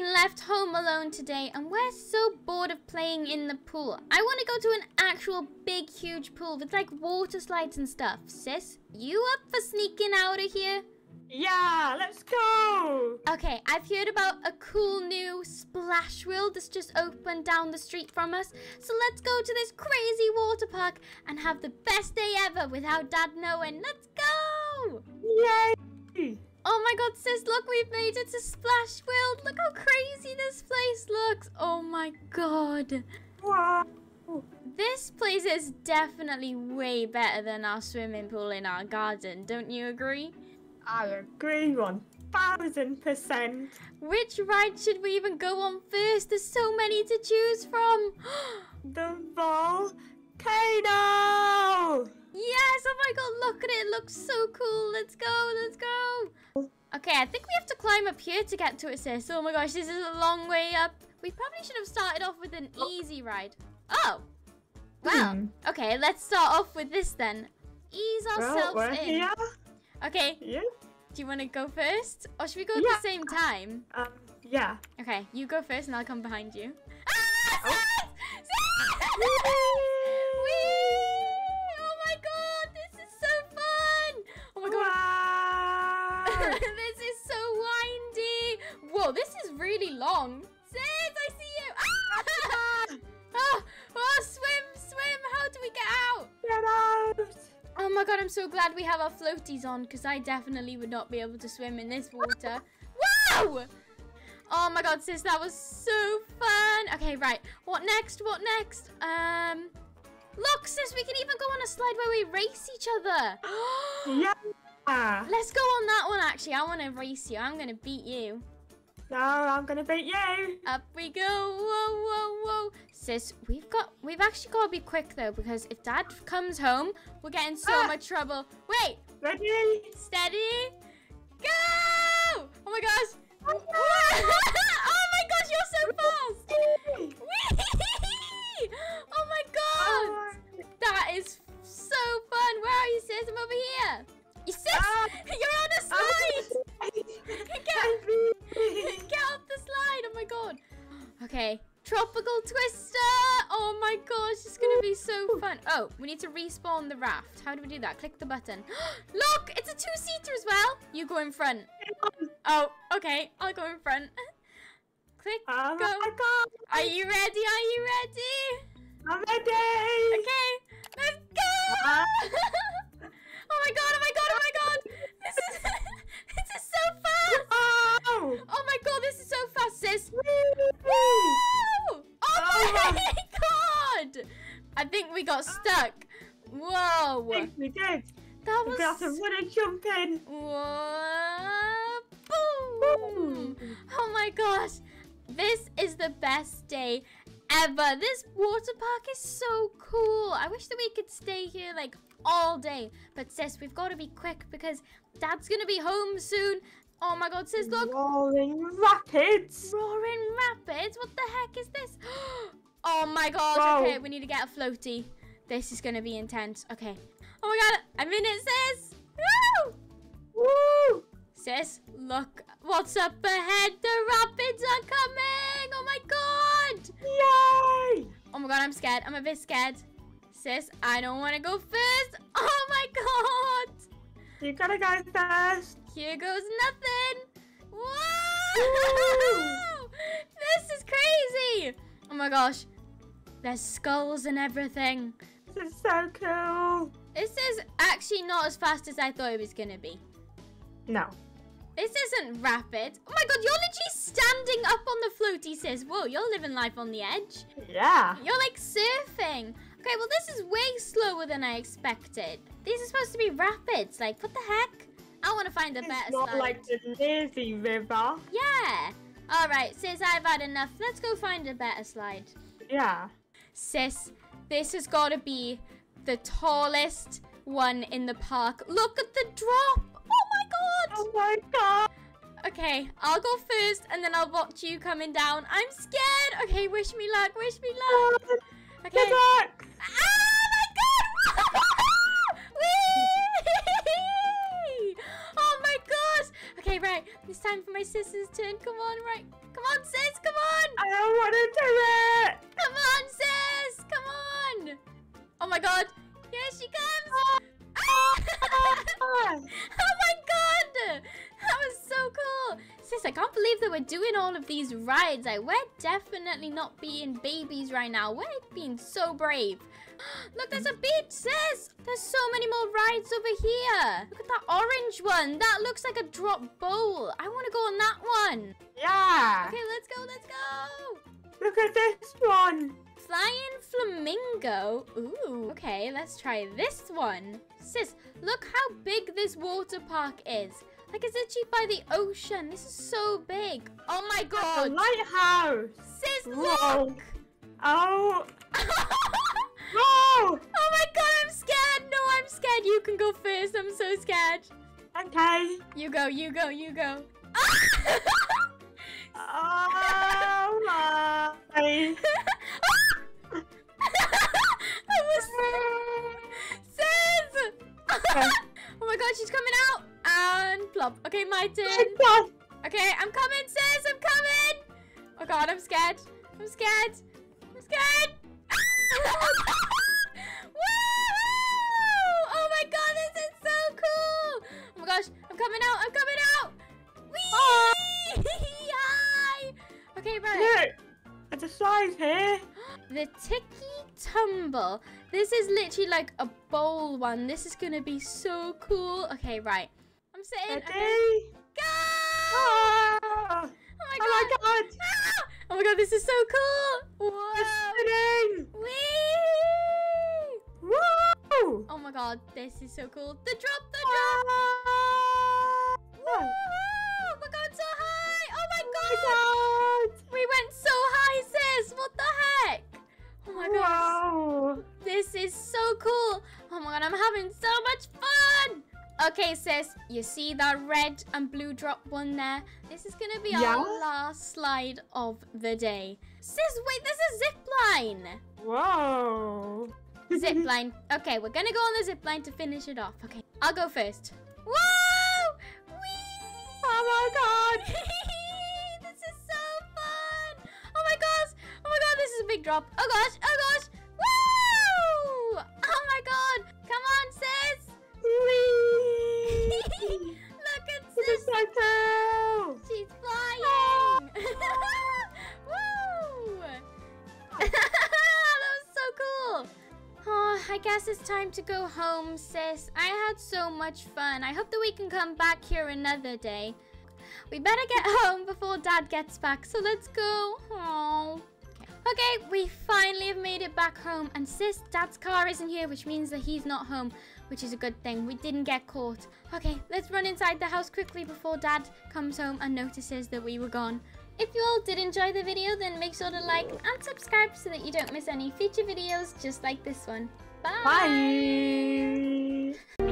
been left home alone today and we're so bored of playing in the pool. I want to go to an actual big huge pool with like water slides and stuff. Sis, you up for sneaking out of here? Yeah, let's go! Okay, I've heard about a cool new Splash World that's just opened down the street from us. So let's go to this crazy water park and have the best day ever without Dad knowing. Let's go! Yay! Oh my god, sis, look, we've made it to Splash World. Look how crazy this place looks. Oh my god. Wow. This place is definitely way better than our swimming pool in our garden. Don't you agree? I agree 1000%. Which ride should we even go on first? There's so many to choose from. The volcano! Yes, oh my god, look at it. It looks so cool. Let's go, let's go. Okay, I think we have to climb up here to get to it, sis. Oh my gosh, this is a long way up. We probably should have started off with an easy ride. Oh, wow. Okay, let's start off with this then. Ease ourselves in. Here. Okay. Yeah. Do you want to go first? Or should we go at the same time? Yeah. Okay, you go first and I'll come behind you. Ah! Whee! Oh my god, this is so fun! Oh my god. This is so windy. Whoa, this is really long. Sis, I see you. Ah! Oh, swim. How do we get out? Get out. Oh my god, I'm so glad we have our floaties on because I definitely would not be able to swim in this water. Whoa! Oh my god, sis, that was so fun. Okay, right. What next? What next? Look, sis, we can even go on a slide where we race each other. Yeah. Let's go on that one, actually. I want to race you. I'm going to beat you. No, I'm going to beat you. Up we go. Whoa, whoa, whoa. Sis, we've actually got to be quick, though, because if Dad comes home, we're getting so much trouble. Wait. Ready? Steady. Go. Oh, my gosh. Oh, my gosh. You're so fast. Whee! Oh, my God. That is so fun. Where are you, sis? I'm over here. Sis, you're on a slide. Get off the slide. Oh my god. Okay. Tropical twister. Oh my gosh. It's going to be so fun. Oh, we need to respawn the raft. How do we do that? Click the button. Look, it's a two-seater as well. You go in front. Oh, okay. I'll go in front. Click. Oh go. My god. Are you ready? Are you ready? I'm ready. Okay. Let's go. Oh my god, oh my god, oh my god! This is so fast! Oh! Oh my god, this is so fast, sis! Woo! Oh my god! I think we got stuck. Whoa! I think we did. That was... What a jump in! Whoa! Boom! Oh my gosh! This is the best day ever. This water park is so cool. I wish that we could stay here like all day, but sis, we've got to be quick because Dad's gonna be home soon. Oh my god, sis, look. Roaring Rapids. What the heck is this? Oh my god. Whoa. Okay, we need to get a floaty. This is gonna be intense. Okay. Oh my god, I'm in it, sis. Woo! Woo! Sis, look what's up ahead. The rapids are coming. Oh my god. Yay! Oh my god, I'm scared. I'm a bit scared. Sis, I don't want to go first. Oh my god. You gotta go first. Here goes nothing. Whoa! This is crazy. Oh my gosh. There's skulls and everything. This is so cool. This is actually not as fast as I thought it was going to be. No. This isn't rapid. Oh my god, you're literally standing up on the floaty, sis. Whoa, you're living life on the edge. Yeah. You're like surfing. Okay, well, this is way slower than I expected. These are supposed to be rapids. Like, what the heck? I want to find a better slide. It's not like the lazy river. Yeah. All right, sis, I've had enough. Let's go find a better slide. Yeah. Sis, this has got to be the tallest one in the park. Look at the drop. Oh my god! Okay, I'll go first and then I'll watch you coming down. I'm scared! Okay, wish me luck, wish me luck! Okay. Good luck! Oh my god! Whee! Oh my gosh! Okay, right, it's time for my sister's turn. Come on, right, Come on, sis, come on! I don't want to do it! Come on, sis! Come on! Oh my god! Here she comes! Oh, oh my god! That was so cool! Sis, I can't believe that we're doing all of these rides. Like, we're definitely not being babies right now. We're being so brave. Look, there's a beach, sis! There's so many more rides over here. Look at that orange one. That looks like a drop bowl. I want to go on that one. Yeah. Okay, let's go, let's go. Look at this one. Flying Flamingo. Ooh. Okay, let's try this one. Sis, look how big this water park is. Like, it's literally by the ocean. This is so big. Oh my god. That's a lighthouse. Sis, look. Oh. No! Oh my god, I'm scared! No, I'm scared. You can go first. I'm so scared. Okay. You go, you go, you go. Oh my. That was... Sis! Oh my god, she's coming out. And plop. Okay, my turn. Okay, I'm coming, sis. I'm coming. Oh god, I'm scared. I'm scared. I'm scared. Woo! Oh my god, this is so cool! Oh my gosh, I'm coming out, I'm coming out! Whee! Oh. Hi! Okay, right. Look, at the side here. The Tiki Tumble. This is literally like a bowl one. This is gonna be so cool. Okay, right. I'm sitting. Okay. Go! Oh. Oh my god! Oh my god! Ah! Oh my god, this is so cool! Whoa! Whee! Woo! Oh my god, this is so cool. The drop, the drop! Woo! We're going so high! Oh my god! We went so high, sis! What the heck? Oh my god! This is so cool! Oh my god, I'm having so much fun! Okay, sis, you see that red and blue drop one there? This is going to be our last slide of the day. Sis, wait, there's a zip line. Whoa. Zip line. Okay, we're going to go on the zip line to finish it off. Okay, I'll go first. Whoa! Whee! Oh, my God. This is so fun. Oh, my gosh. Oh, my God, this is a big drop. Oh, gosh. Oh, gosh. Woo! Oh, my God. Come on, sis. Look at sis! She's flying! Woo! That was so cool! Oh, I guess it's time to go home, sis. I had so much fun. I hope that we can come back here another day. We better get home before Dad gets back, so let's go. Aww. Okay, we finally have made it back home. And sis, Dad's car isn't here, which means that he's not home, which is a good thing. We didn't get caught. Okay, let's run inside the house quickly before Dad comes home and notices that we were gone. If you all did enjoy the video, then make sure to like and subscribe so that you don't miss any future videos just like this one. Bye! Bye.